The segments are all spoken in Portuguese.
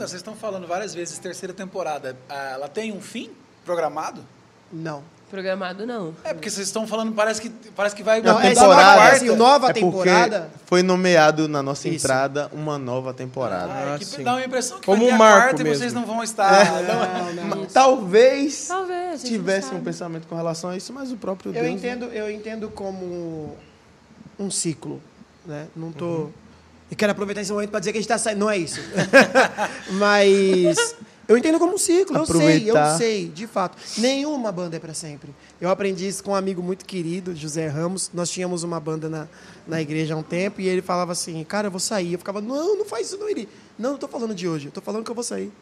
nada, vocês estão falando várias vezes, terceira temporada, ela tem um fim programado? Não. Programado não. É, porque vocês estão falando, parece que vai mudar uma quarta. Assim, nova temporada. Foi nomeado na nossa entrada uma nova temporada. Ah, que dá uma impressão que como vai ter a quarta mesmo. E vocês não vão estar. É. Não. Talvez tivesse um pensamento com relação a isso, mas o próprio Deus... Eu entendo como um ciclo, né? Não tô... Eu quero aproveitar esse momento para dizer que a gente está saindo... Não é isso. Mas... Eu entendo como um ciclo, eu sei, de fato. Nenhuma banda é para sempre. Eu aprendi isso com um amigo muito querido, José Ramos. Nós tínhamos uma banda na igreja há um tempo e ele falava assim, cara, eu vou sair. Eu ficava, não faz isso, não, ele. Não estou falando de hoje, estou falando que eu vou sair.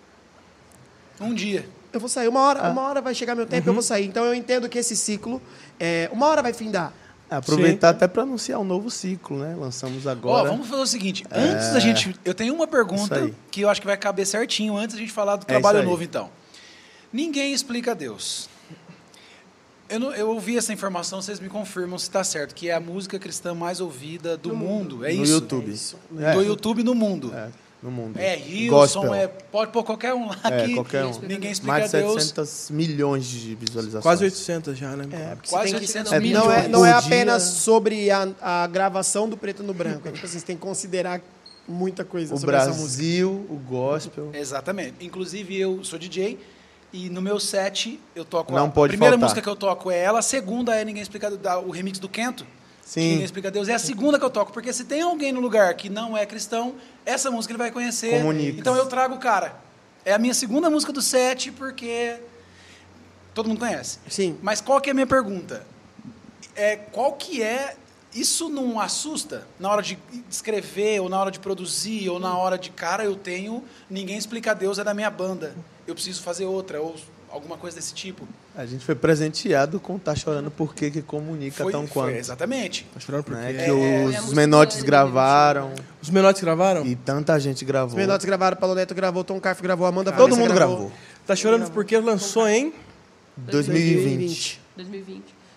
Um dia. Eu vou sair, uma hora vai chegar meu tempo, eu vou sair. Então eu entendo que esse ciclo, uma hora vai findar. Aproveitar até para anunciar um novo ciclo, né? Lançamos agora. Vamos fazer o seguinte, antes da gente... Eu tenho uma pergunta que eu acho que vai caber certinho antes da gente falar do trabalho novo, então. Ninguém explica Deus. Eu ouvi essa informação, vocês me confirmam se está certo, que é a música cristã mais ouvida do mundo. É isso? YouTube. É isso. Do YouTube no mundo. É. No mundo. É Hilson, pode pôr qualquer um lá aqui. Qualquer um. Ninguém explica mais de 700 milhões de visualizações. Quase 800 já, né? Quase 800 milhões. Não é apenas sobre a gravação do Preto no Branco. É tipo assim, você tem que considerar muita coisa sobre essa música. O Brasil, o gospel. Exatamente. Inclusive, eu sou DJ e no meu set eu toco... Não pode faltar. A primeira música que eu toco é ela. A segunda é Ninguém Explica Deus, o remix do Kento. Sim. Ninguém Explica Deus. É a segunda que eu toco, porque se tem alguém no lugar que não é cristão, essa música ele vai conhecer. Comunica. Então eu trago o cara. É a minha segunda música do set, porque todo mundo conhece. Sim. Mas qual que é a minha pergunta? Qual que é... Isso não assusta na hora de escrever, ou na hora de produzir, ou na hora de... Cara, eu tenho... Ninguém Explica Deus é da minha banda. Eu preciso fazer outra, ou... Alguma coisa desse tipo. A gente foi presenteado com Tá Chorando Porque, que comunica tão quanto. Exatamente. Tá Chorando Porque. Os Menotes gravaram. Os Menotes gravaram? E tanta gente gravou. Os Menotes gravaram, Paulo Neto gravou, Tom Carf gravou, Amanda... Todo mundo gravou. Tá Chorando Porque lançou em... 2020.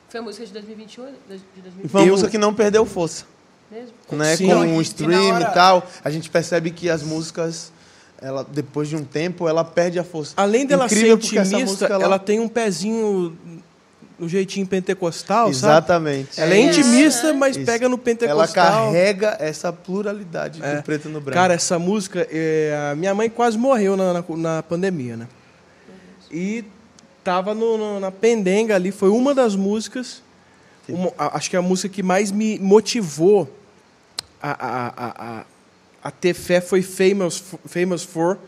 Foi a música de 2021? E foi uma música que não perdeu força. Mesmo? Né? Com o stream e tal, a gente percebe que as músicas... Ela, depois de um tempo, ela perde a força. Além dela ser intimista, ela tem um pezinho, um jeitinho pentecostal, exatamente. Sabe? Exatamente. Ela é intimista, mas pega no pentecostal. Ela carrega essa pluralidade do Preto no Branco. Cara, essa música... a minha mãe quase morreu na pandemia, né? E tava na pendenga ali. Foi uma das músicas... acho que é a música que mais me motivou a ter fé foi Famous For,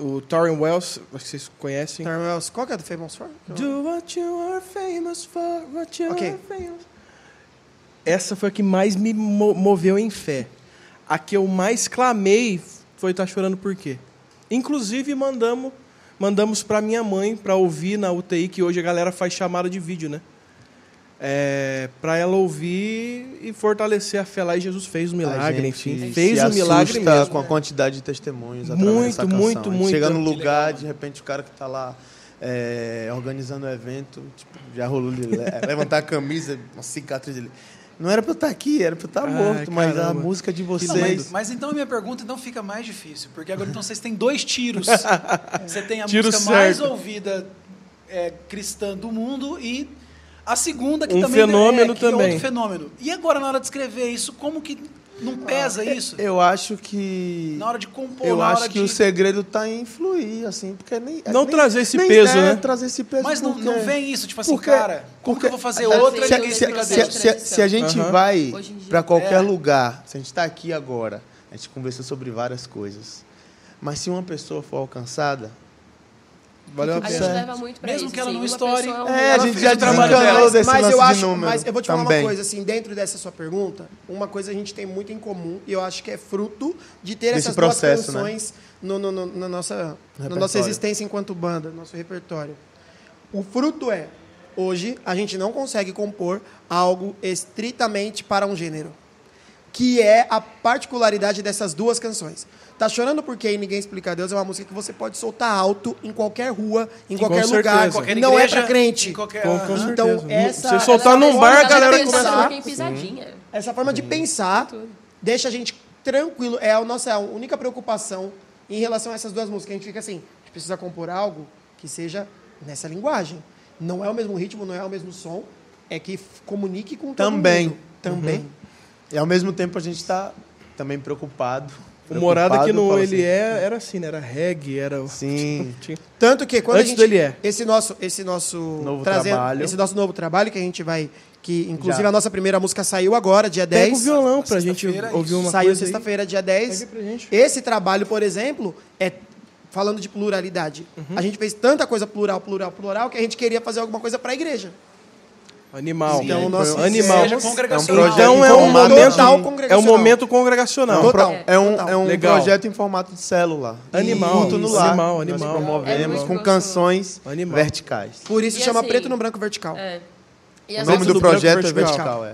o Taryn Wells, acho que vocês conhecem. Taryn Wells, qual que é do Famous For? Do what you are famous for, what you are famous. Essa foi a que mais me moveu em fé. A que eu mais clamei foi Tá Chorando Por Quê. Inclusive, mandamos para minha mãe, para ouvir na UTI, que hoje a galera faz chamada de vídeo, né? Para ela ouvir e fortalecer a fé lá. E Jesus fez um milagre, enfim. Fez um milagre mesmo. Com a quantidade de testemunhos através dessa canção. Muito. Chega no lugar, de repente, o cara que está lá organizando o evento, tipo, já rolou levantar a camisa, uma cicatriz dele. Não era para eu estar aqui, era para eu estar morto, mas a música de vocês... Não, mas então a minha pergunta então fica mais difícil, porque agora então vocês têm dois tiros. Você tem a música mais ouvida cristã do mundo e... A segunda, que também é outro fenômeno. E agora, na hora de escrever isso, como que não pesa isso? Eu acho que... Na hora de compor, eu acho que o segredo está em influir, assim, porque nem... Não trazer esse peso, né? Trazer esse peso. Mas não vem isso, tipo assim, cara, como que eu vou fazer outra... Se a gente vai para qualquer lugar, se a gente está aqui agora, a gente conversou sobre várias coisas, mas se uma pessoa for alcançada... Valeu a pena. A gente leva muito pra mesmo isso, que ela não estoure. A gente já trabalhou desse lance de número. Mas eu vou te falar uma coisa, assim, dentro dessa sua pergunta, uma coisa a gente tem muito em comum, e eu acho que é fruto de ter essas duas canções, né? na nossa existência enquanto banda, no nosso repertório. O fruto hoje, a gente não consegue compor algo estritamente para um gênero, que é a particularidade dessas duas canções. Tá Chorando Porque Ninguém Explica Deus é uma música que você pode soltar alto em qualquer rua, em qualquer lugar. Qualquer igreja, não é pra crente. Então, essa... Se soltar num bar, a galera começa... Essa forma de pensar deixa a gente tranquilo. É a nossa única preocupação em relação a essas duas músicas, a gente fica assim, a gente precisa compor algo que seja nessa linguagem. Não é o mesmo ritmo, não é o mesmo som, é que comunique com todo mundo. Também. Uhum. E, ao mesmo tempo, a gente está também preocupado. O Morada aqui no Ele É era assim, né? Era reggae, era... Sim. Tanto que quando antes a gente... Esse nosso novo trabalho que a gente vai... Que, inclusive, a nossa primeira música saiu agora, dia 10. Pega o violão pra gente ouvir uma coisa. Saiu sexta-feira, dia 10. Esse trabalho, por exemplo, é... Falando de pluralidade. Uhum. A gente fez tanta coisa plural, que a gente queria fazer alguma coisa pra igreja. Animal. Sim, então, nosso animal. Então, é um momento congregacional. É um momento congregacional. É um projeto em formato de célula. Animal. Culto no lar. Animal. Nós promovemos com canções verticais. Por isso chama assim, Preto no Branco Vertical. É. E o nome do projeto é Vertical,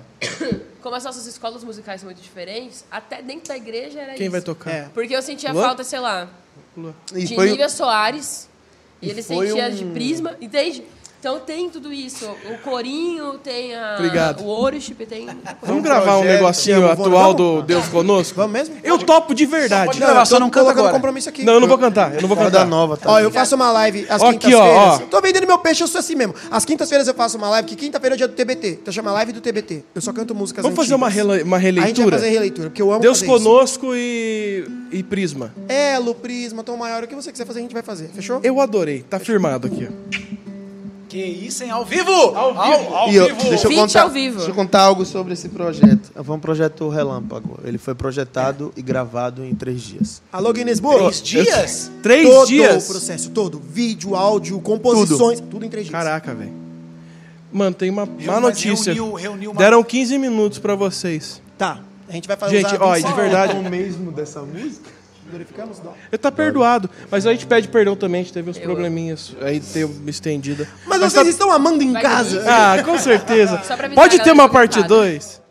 Como as nossas escolas musicais são muito diferentes, até dentro da igreja era Quem vai tocar? É. Porque eu sentia falta, sei lá, de Nívea Soares, e ele sentia de Prisma, entende? Então tem tudo isso. O corinho, tem o worship, tem... Vamos gravar um negocinho atual do Deus Conosco? Vamos mesmo? Eu topo de verdade. Não, só não canta agora. Compromisso aqui. Não, eu não vou cantar. Eu não vou cantar. Nova, tá? Ó, eu faço uma live às quintas-feiras. Tô vendendo meu peixe, eu sou assim mesmo. Às quintas-feiras eu faço uma live, que quinta-feira é o dia do TBT. Então chama live do TBT. Eu só canto músicas antigas. Vamos fazer uma releitura? A gente vai fazer releitura, porque eu amo Deus Conosco e Prisma. Elo, Prisma, Tom Maior, o que você quiser fazer, a gente vai fazer. Fechou? Eu adorei. Tá firmado aqui, Que isso, hein? Ao vivo! Ao vivo! Deixa eu contar algo sobre esse projeto. Foi um projeto relâmpago. Ele foi projetado e gravado em 3 dias. Alô, Guinness Book? 3 dias? 3 dias? Todo o processo, todo. Vídeo, áudio, composições, tudo em 3 dias. Caraca, velho. Mano, tem uma má notícia. Deram 15 minutos pra vocês. Tá. A gente vai fazer de verdade. O mesmo dessa música? Glorificamos, ele tá perdoado. Mas a gente pede perdão também, a gente teve uns probleminhas. Aí deu uma estendida. Mas vocês estão amando em casa. Com certeza. Pode ter uma parte 2.